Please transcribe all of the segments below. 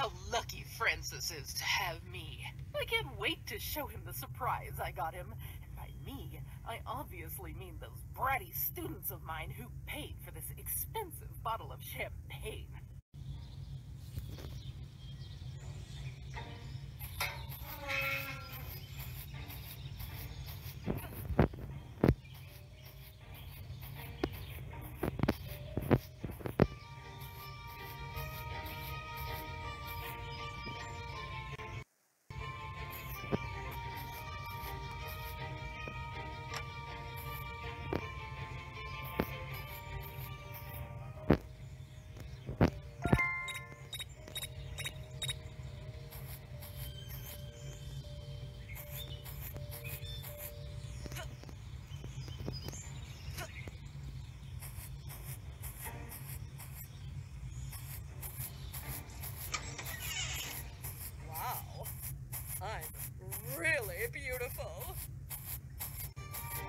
how lucky Francis is to have me. I can't wait to show him the surprise I got him. And by me, I obviously mean those bratty students of mine who paid for this expensive bottle of champagne. Beautiful. I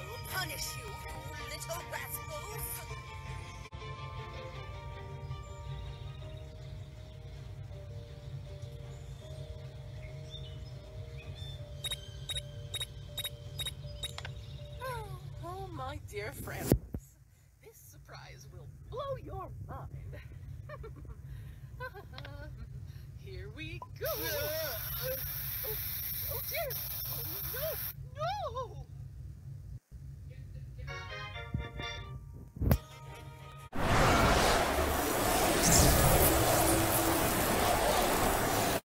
will punish you, little rascals! dear friends, this surprise will blow your mind. Here we go!